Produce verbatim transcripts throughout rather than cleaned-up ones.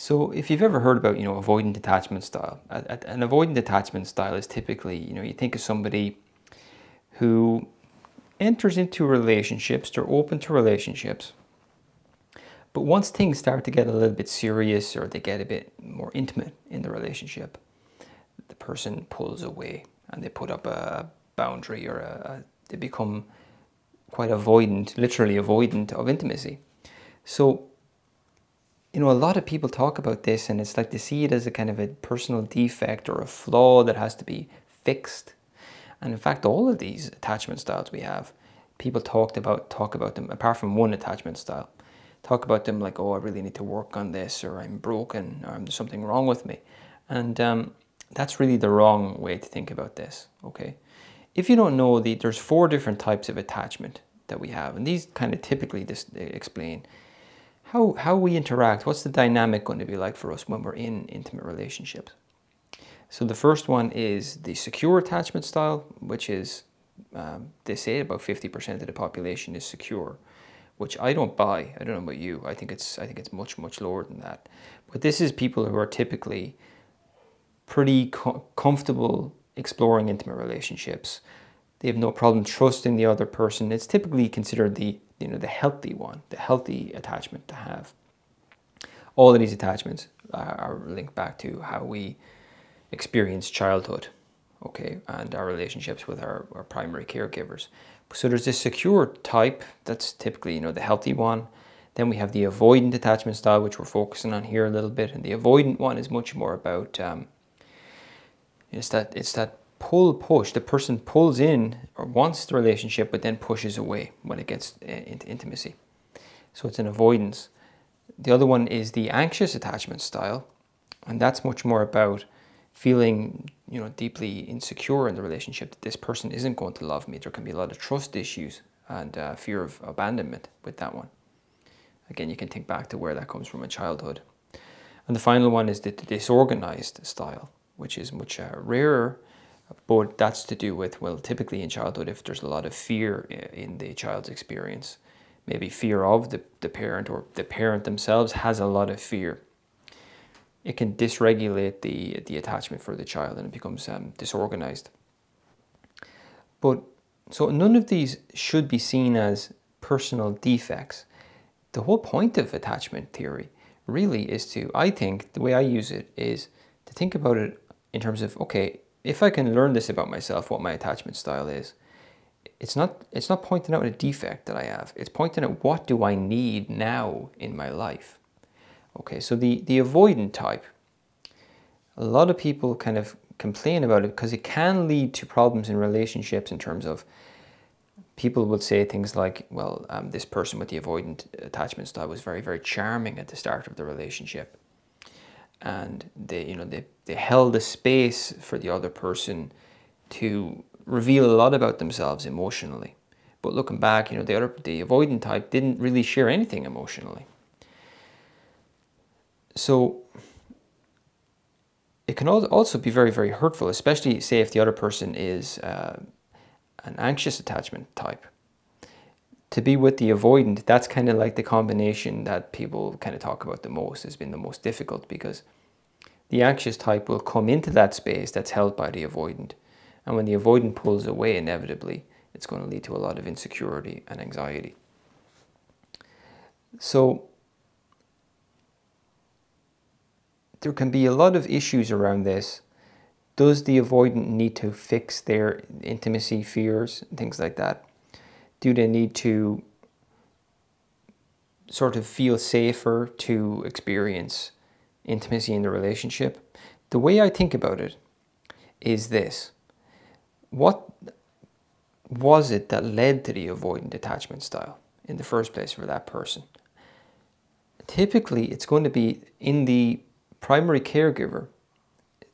So if you've ever heard about, you know, avoidant detachment style, an avoidant detachment style is typically, you know, you think of somebody who enters into relationships, they're open to relationships, but once things start to get a little bit serious or they get a bit more intimate in the relationship, the person pulls away and they put up a boundary or a, they become quite avoidant, literally avoidant of intimacy. So, you know, a lot of people talk about this and it's like they see it as a kind of a personal defect or a flaw that has to be fixed. And in fact, all of these attachment styles we have, people talked about, talk about them, apart from one attachment style, talk about them like, oh, I really need to work on this, or I'm broken, or there's something wrong with me. And um, that's really the wrong way to think about this, okay? If you don't know, the, there's four different types of attachment that we have. And these kind of typically just explain How, how we interact, what's the dynamic going to be like for us when we're in intimate relationships. So the first one is the secure attachment style, which is, um, they say about fifty percent of the population is secure, which I don't buy. I don't know about you. I think it's, I think it's much, much lower than that. But this is people who are typically pretty com- comfortable exploring intimate relationships. They have no problem trusting the other person. It's typically considered the you know, the healthy one, the healthy attachment to have. All of these attachments are linked back to how we experience childhood, okay, and our relationships with our, our primary caregivers. So there's this secure type that's typically, you know, the healthy one. Then we have the avoidant attachment style, which we're focusing on here a little bit. And the avoidant one is much more about, um, it's that, it's that pull-push. The person pulls in or wants the relationship but then pushes away when it gets into intimacy. So it's an avoidance. The other one is the anxious attachment style, and that's much more about feeling, you know, deeply insecure in the relationship, that this person isn't going to love me. There can be a lot of trust issues and uh, fear of abandonment with that one. Again, you can think back to where that comes from in childhood. And the final one is the disorganized style, which is much uh, rarer. But that's to do with, well, typically in childhood, if there's a lot of fear in the child's experience, maybe fear of the, the parent, or the parent themselves has a lot of fear, it can dysregulate the, the attachment for the child and it becomes um, disorganized. But so none of these should be seen as personal defects. The whole point of attachment theory really is to, I think, the way I use it is to think about it in terms of, okay, if I can learn this about myself, what my attachment style is, it's not, it's not pointing out a defect that I have. It's pointing out, what do I need now in my life? Okay, so the, the avoidant type, a lot of people kind of complain about it because it can lead to problems in relationships in terms of, people would say things like, well, um, this person with the avoidant attachment style was very, very charming at the start of the relationship. And they, you know, they, they held a space for the other person to reveal a lot about themselves emotionally. But looking back, you know, the other, the avoidant type didn't really share anything emotionally. So it can also be very, very hurtful, especially say if the other person is uh, an anxious attachment type. To be with the avoidant, that's kind of like the combination that people kind of talk about the most, has been the most difficult, because the anxious type will come into that space that's held by the avoidant. And when the avoidant pulls away, inevitably, it's going to lead to a lot of insecurity and anxiety. So there can be a lot of issues around this. Does the avoidant need to fix their intimacy fears, things like that? Do they need to sort of feel safer to experience intimacy in the relationship? The way I think about it is this. What was it that led to the avoidant attachment style in the first place for that person? Typically, it's going to be in the primary caregiver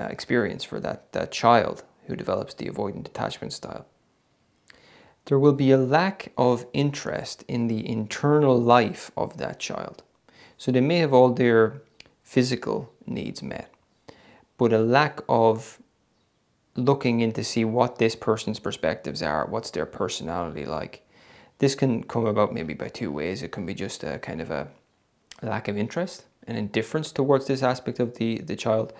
experience for that, that child who develops the avoidant attachment style. There will be a lack of interest in the internal life of that child. So they may have all their physical needs met, but a lack of looking in to see what this person's perspectives are, what's their personality like. This can come about maybe by two ways. It can be just a kind of a lack of interest an indifference towards this aspect of the, the child,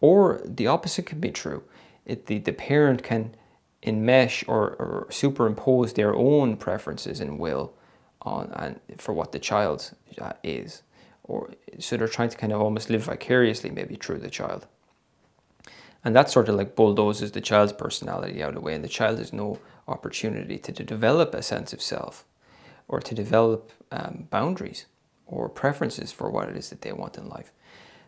or the opposite could be true. It, the, the parent can enmesh or, or superimpose their own preferences and will on and for what the child uh, is. Or, so they're trying to kind of almost live vicariously maybe through the child. And that sort of like bulldozes the child's personality out of the way, and the child has no opportunity to, to develop a sense of self or to develop um, boundaries or preferences for what it is that they want in life.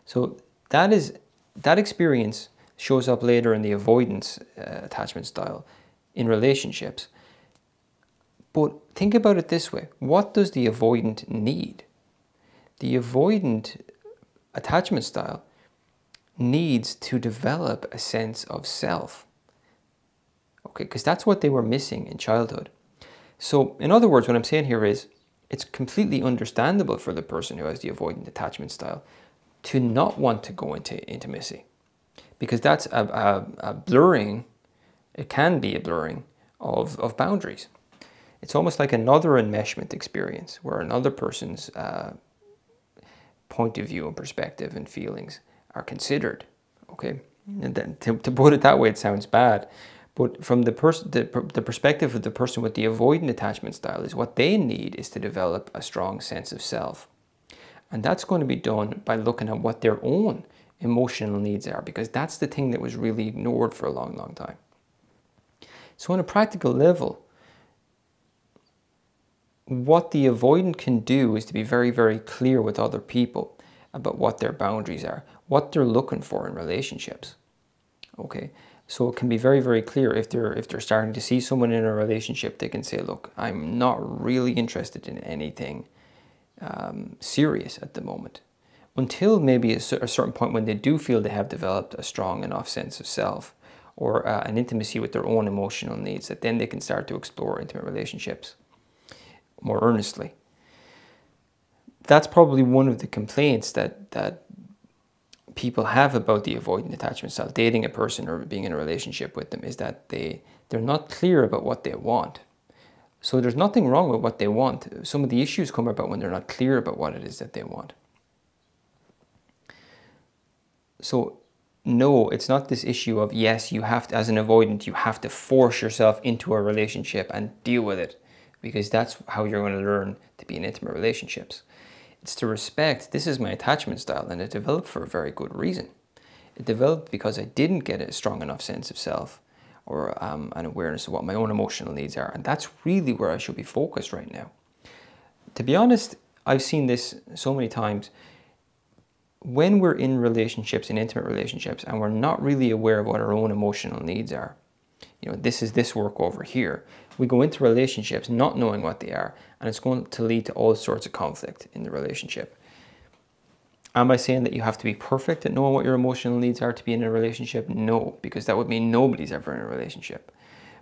So that is that experience shows up later in the avoidance uh, attachment style in relationships. But think about it this way. What does the avoidant need? The avoidant attachment style needs to develop a sense of self, okay, because that's what they were missing in childhood. So in other words, what I'm saying here is it's completely understandable for the person who has the avoidant attachment style to not want to go into intimacy, because that's a, a, a blurring, it can be a blurring of, of boundaries. It's almost like another enmeshment experience where another person's uh, point of view and perspective and feelings are considered, okay? And then to, to put it that way, it sounds bad, but from the person, the, the perspective of the person with the avoidant attachment style is what they need is to develop a strong sense of self. And that's going to be done by looking at what their own emotional needs are, because that's the thing that was really ignored for a long, long time. So on a practical level, what the avoidant can do is to be very, very clear with other people about what their boundaries are, what they're looking for in relationships, okay? So it can be very, very clear if they're, if they're starting to see someone in a relationship, they can say, look, I'm not really interested in anything um, serious at the moment, until maybe a, a certain point when they do feel they have developed a strong enough sense of self or uh, an intimacy with their own emotional needs, that then they can start to explore intimate relationships more earnestly. That's probably one of the complaints that, that people have about the avoidant attachment style, dating a person or being in a relationship with them, is that they, they're not clear about what they want. So there's nothing wrong with what they want. Some of the issues come about when they're not clear about what it is that they want. So no, it's not this issue of, yes, you have to, as an avoidant, you have to force yourself into a relationship and deal with it, because that's how you're going to learn to be in intimate relationships. It's to respect, this is my attachment style, and it developed for a very good reason. It developed because I didn't get a strong enough sense of self or um, an awareness of what my own emotional needs are. And that's really where I should be focused right now. To be honest, I've seen this so many times. When we're in relationships, in intimate relationships, and we're not really aware of what our own emotional needs are, you know, this is this work over here. We go into relationships not knowing what they are, and it's going to lead to all sorts of conflict in the relationship. Am I saying that you have to be perfect at knowing what your emotional needs are to be in a relationship? No, because that would mean nobody's ever in a relationship.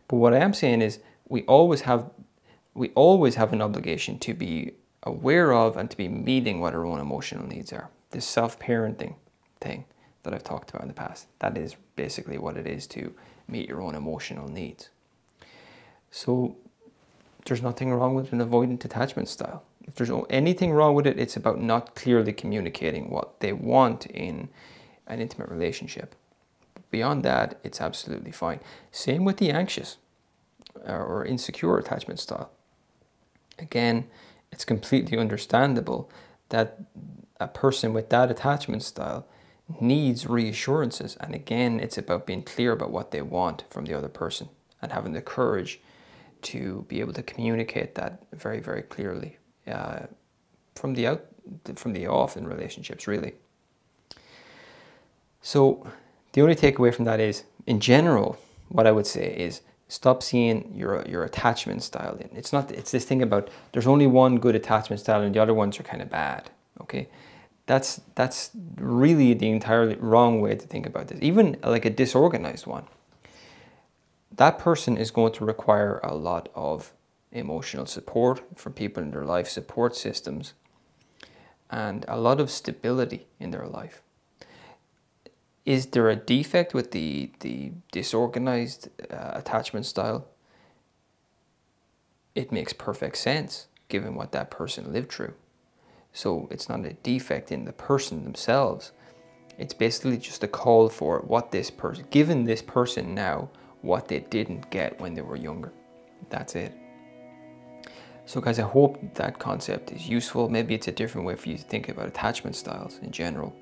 But what I am saying is we always have, we always have an obligation to be aware of and to be meeting what our own emotional needs are. This self-parenting thing that I've talked about in the past, that is basically what it is to meet your own emotional needs. So there's nothing wrong with an avoidant attachment style. If there's anything wrong with it, it's about not clearly communicating what they want in an intimate relationship. Beyond that, it's absolutely fine. Same with the anxious or insecure attachment style. Again, it's completely understandable that a person with that attachment style needs reassurances, and again, it's about being clear about what they want from the other person and having the courage to be able to communicate that very, very clearly uh, from the out from the off in relationships, really. So the only takeaway from that is, in general, what I would say is stop seeing your your attachment style in. It's not it's this thing about there's only one good attachment style and the other ones are kind of bad. Okay. That's, that's really the entirely wrong way to think about this. Even like a disorganized one, that person is going to require a lot of emotional support from people in their life, support systems, and a lot of stability in their life. Is there a defect with the, the disorganized uh, attachment style? It makes perfect sense given what that person lived through. So it's not a defect in the person themselves. It's basically just a call for what this person, given this person now, what they didn't get when they were younger. That's it. So guys, I hope that concept is useful. Maybe it's a different way for you to think about attachment styles in general.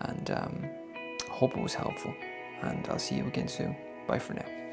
And um, I hope it was helpful. And I'll see you again soon. Bye for now.